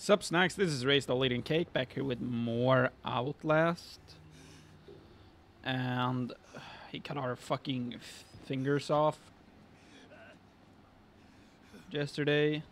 Sup, Snacks? This is Raise the Leading Cake, back here with more Outlast. And he cut our fucking fingers off yesterday.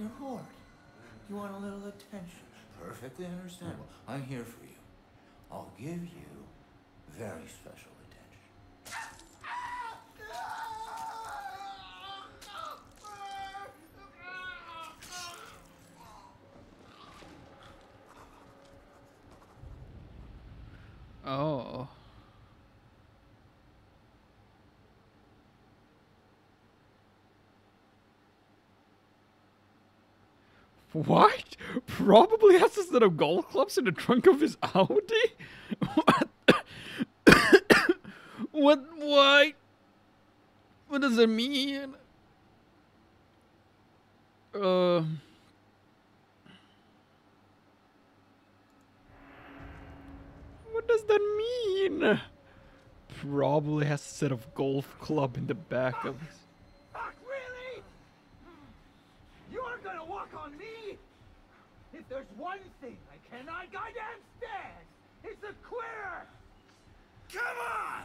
You're bored. You want a little attention. Perfectly understandable. I'm here for you. I'll give you very special attention. Oh. What? Probably has a set of golf clubs in the trunk of his Audi? What? What? Why? What does it mean? What does that mean? Probably has a set of golf club in the back of his... on me. If there's one thing I cannot goddamn stand, it's a queer. Come on.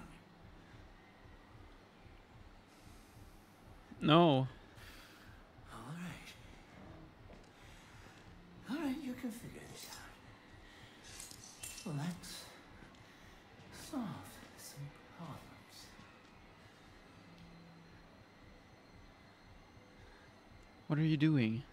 No. All right, you can figure this out. Let's solve some problems. What are you doing?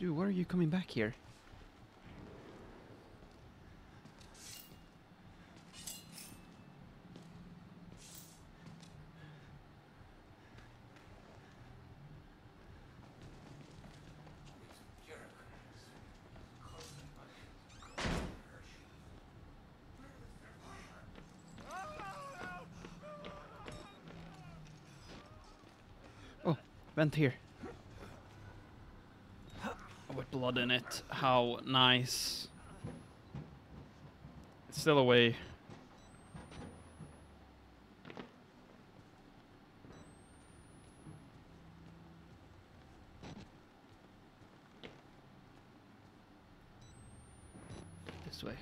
Dude, why are you coming back here? Oh, vent here. Blood in it. How nice. It's still away. This way.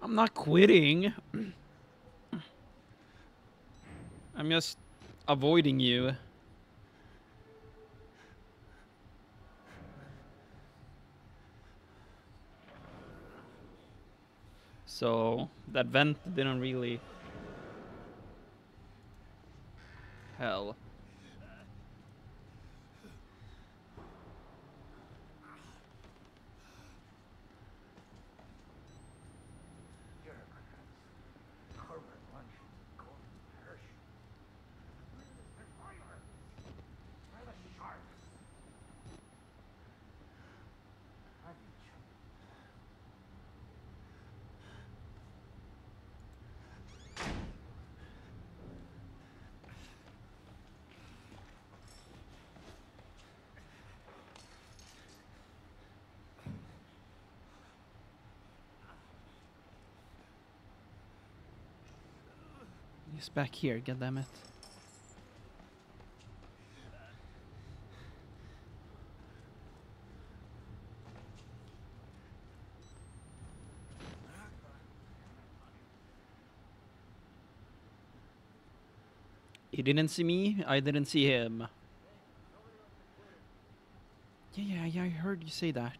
I'm not quitting. I'm just avoiding you. So that vent didn't really help. He's back here, goddammit. He didn't see me, I didn't see him. Yeah, I heard you say that.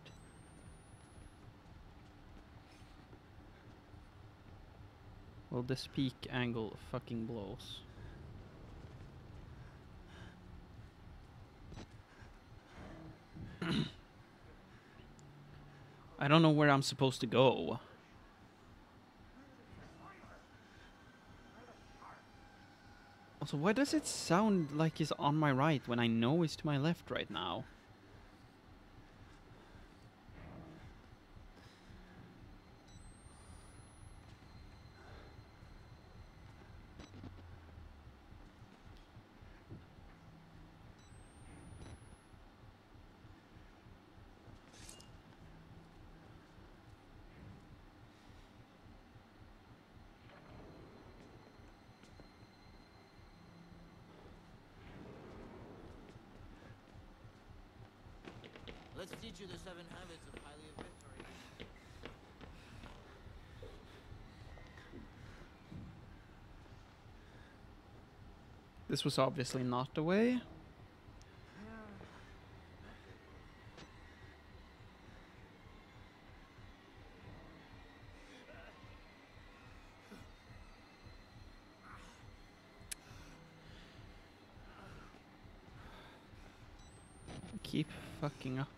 Well, this peak angle fucking blows. I don't know where I'm supposed to go. So why does it sound like he's on my right when I know he's to my left right now? Let's teach you the 7 habits of highly effective. This was obviously not the way. I keep fucking up.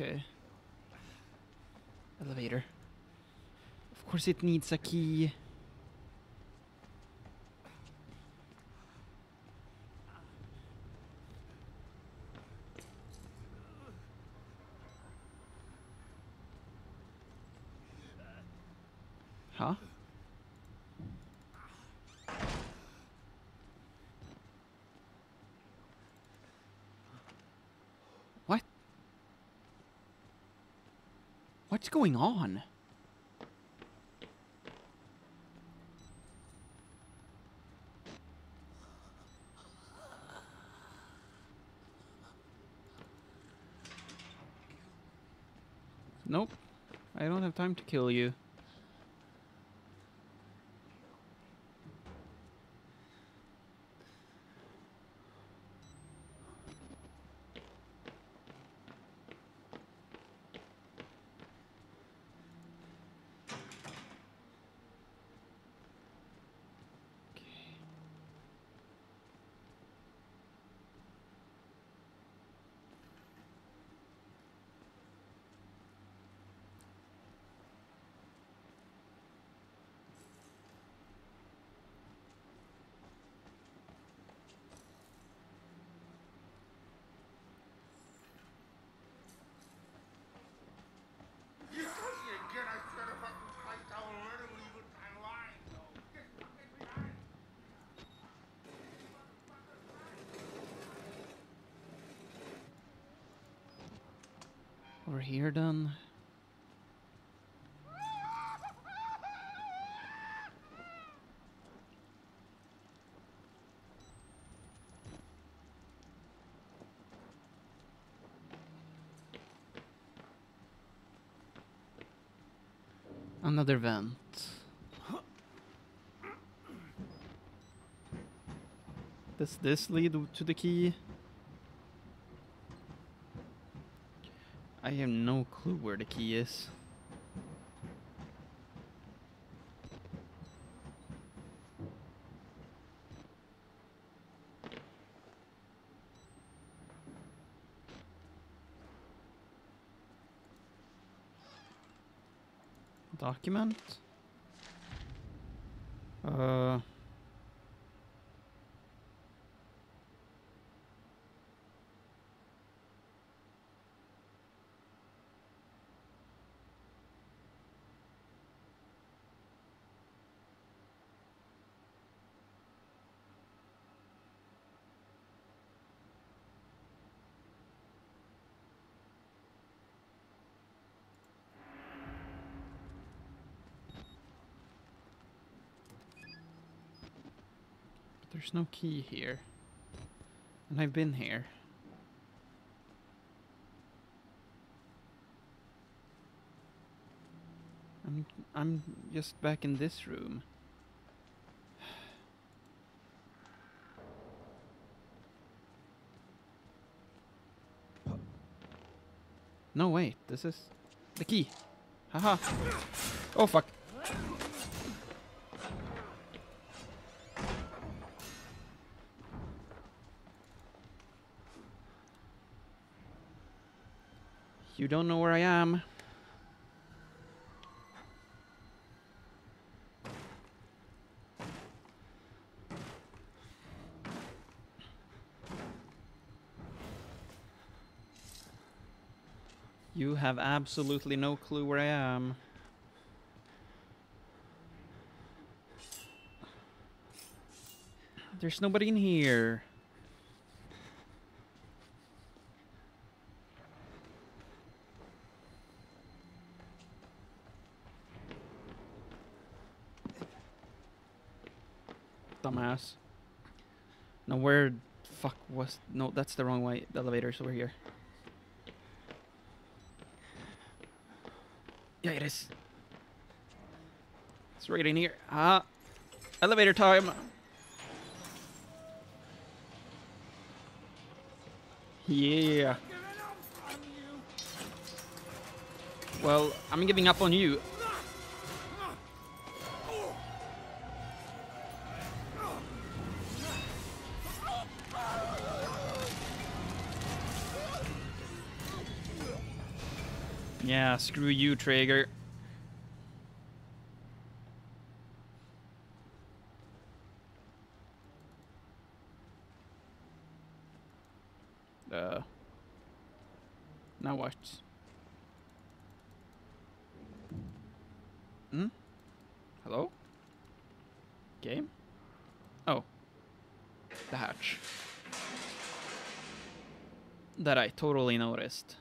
Okay. Elevator. Of course it needs a key. Huh? What's going on? Nope. I don't have time to kill you. Over here, done. Another vent. Does this lead to the key? I have no clue where the key is. Document? There's no key here, and I've been here. I'm just back in this room. No, wait, this is the key. Haha. Oh, fuck. You don't know where I am. You have absolutely no clue where I am. There's nobody in here. Dumbass. No, where the fuck was... No, that's the wrong way. The elevator's over here. Yeah, it is. It's right in here. Ah. Elevator time. Yeah. Well, I'm giving up on you. Yeah, screw you, Trager. Now what? Hmm? Hello? Game? Oh. The hatch. That I totally noticed.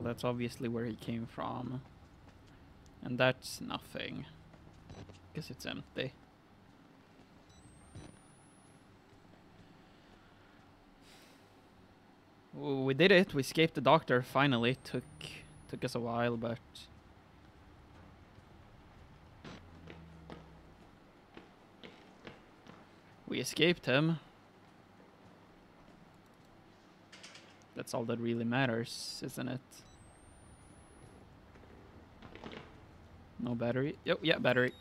That's obviously where he came from. And that's nothing. Because it's empty. We did it. We escaped the doctor finally. Took us a while, but we escaped him. That's all that really matters, isn't it? No battery. Oh, yeah, battery.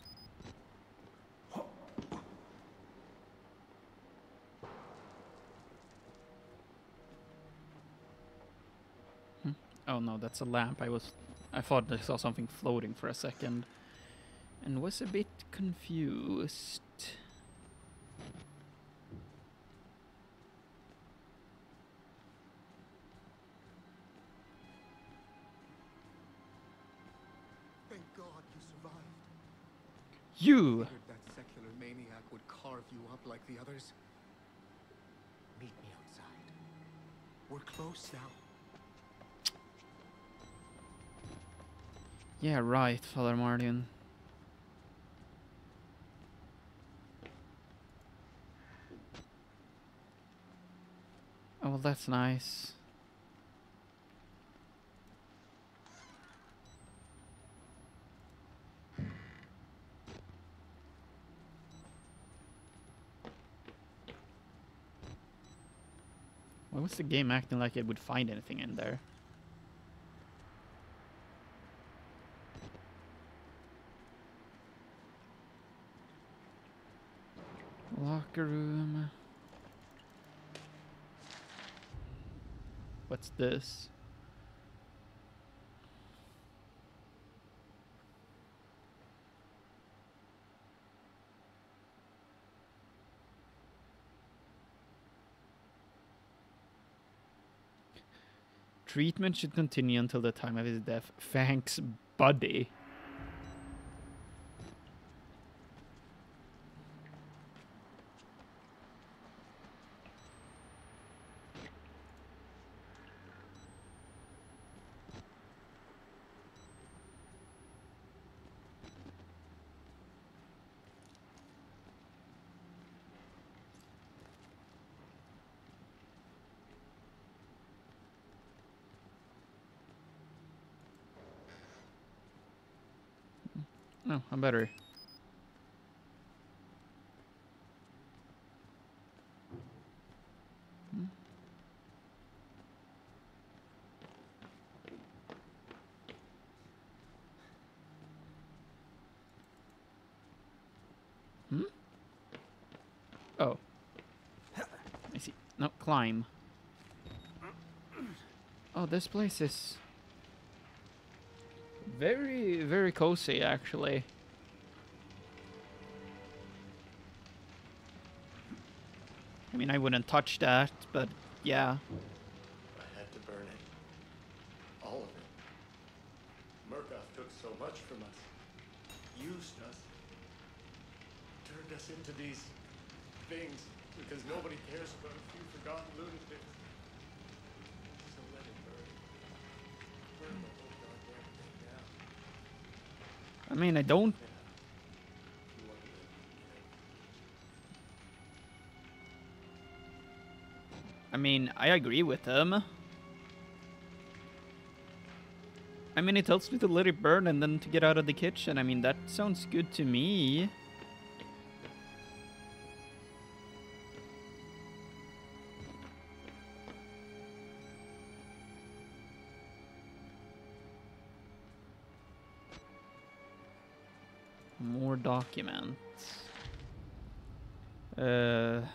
Hmm. Oh no, that's a lamp. I thought I saw something floating for a second, and was a bit confused. You! That secular maniac would carve you up like the others. Meet me outside. We're close now. Yeah, right, Father Martin. Oh, well, that's nice. Why was the game acting like it would find anything in there? Locker room. What's this? Treatment should continue until the time of his death. Thanks, buddy. No, I'm better. Hmm? Oh. I see. No, climb. Oh, this place is... very, very cozy, actually. I mean, I wouldn't touch that, but yeah. I had to burn it. All of it. Murkoff took so much from us. Used us. Turned us into these things because nobody cares about a few forgotten lunatics. So let it burn. Burn it. I mean, I don't... I mean, I agree with him. I mean, it helps me to let it burn and then to get out of the kitchen. I mean, that sounds good to me. Document. Okay.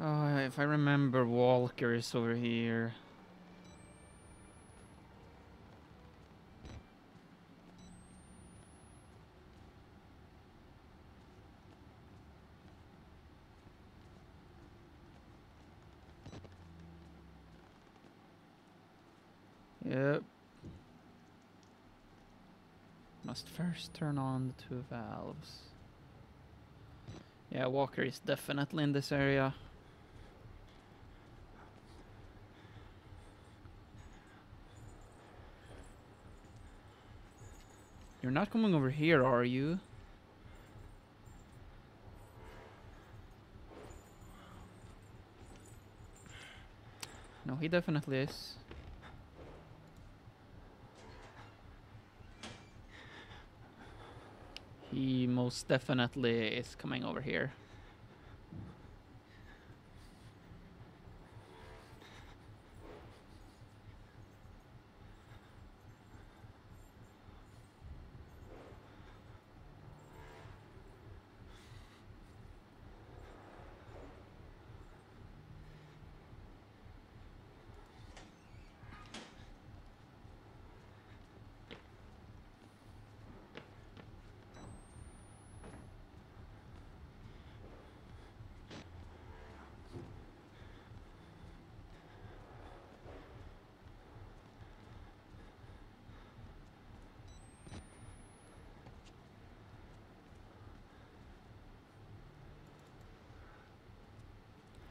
Oh, if I remember, Walker is over here. First turn on the two valves. Yeah, Walker is definitely in this area. You're not coming over here, are you? No, he definitely is. He most definitely is coming over here.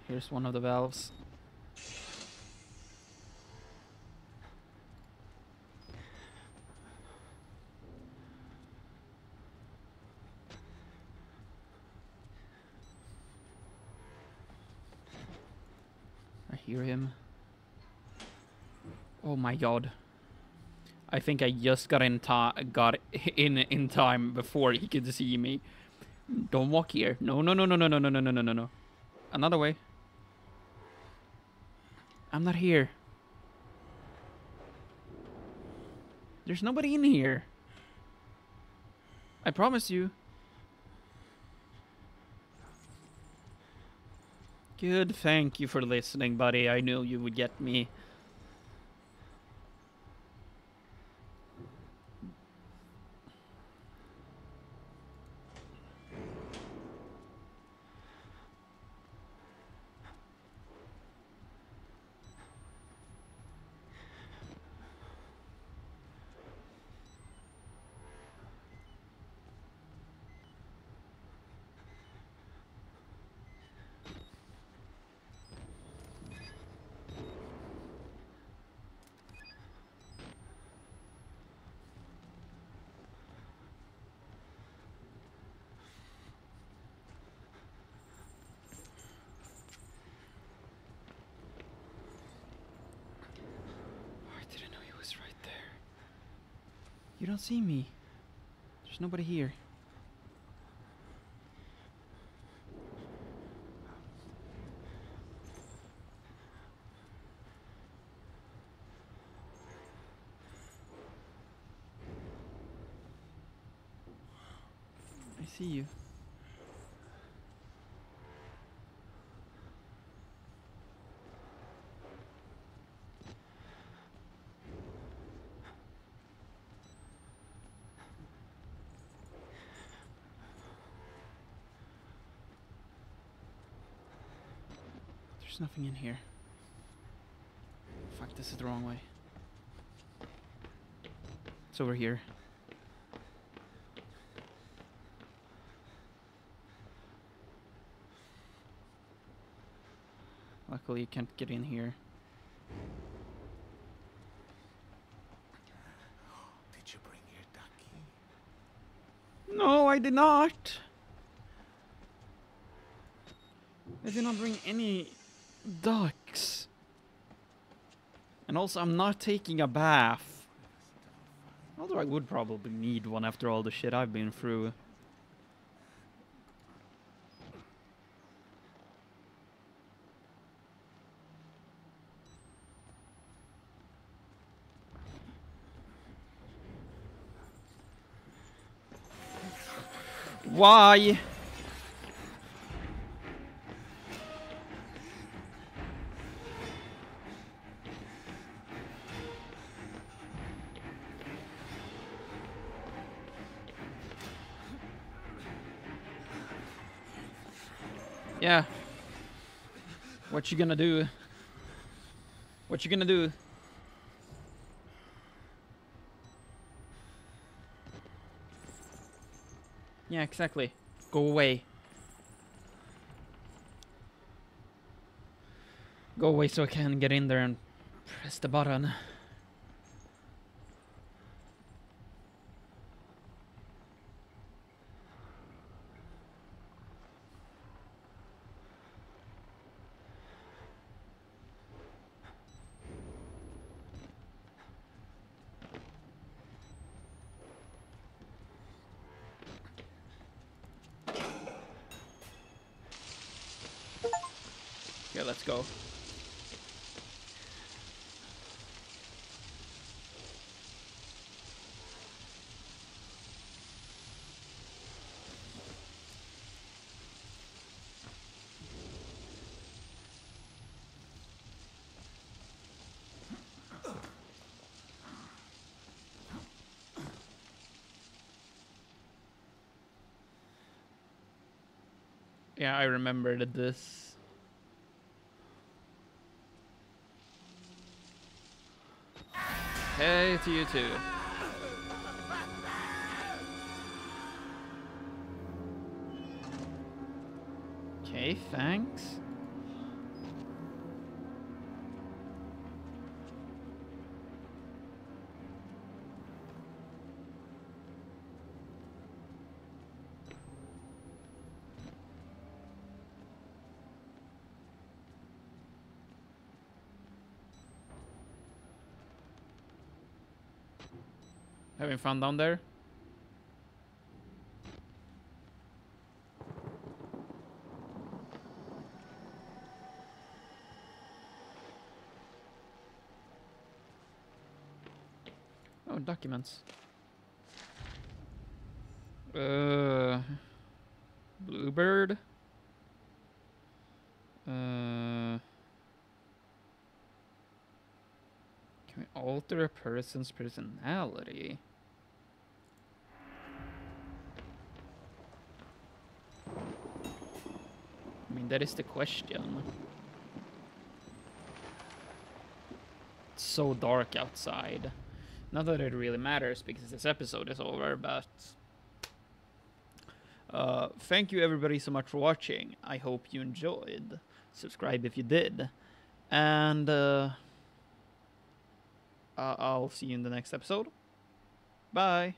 Here's one of the valves. hear him. Oh my god. I think I just got in time before he could see me. Don't walk here. No, no, no, no, no, no, no, no, no, no, no. Another way. I'm not here. There's nobody in here. I promise you. Good, thank you for listening, buddy. I knew you would get me. You don't see me. There's nobody here. I see you. There's nothing in here. Fuck, this is the wrong way. It's over here. Luckily, you can't get in here. Did you bring your ducky? No, I did not. I did not bring any ducks. And also, I'm not taking a bath. Although I would probably need one after all the shit I've been through. Why? Yeah. What you gonna do? What you gonna do? Yeah, exactly. Go away. Go away so I can get in there and press the button. Let's go. Yeah, I remembered this. Hey to you too. Okay, thanks. Having fun down there? Oh, documents. Bluebird. Can we alter a person's personality? I mean, that is the question. It's so dark outside. Not that it really matters because this episode is over, but... thank you everybody so much for watching. I hope you enjoyed. Subscribe if you did. And I'll see you in the next episode. Bye.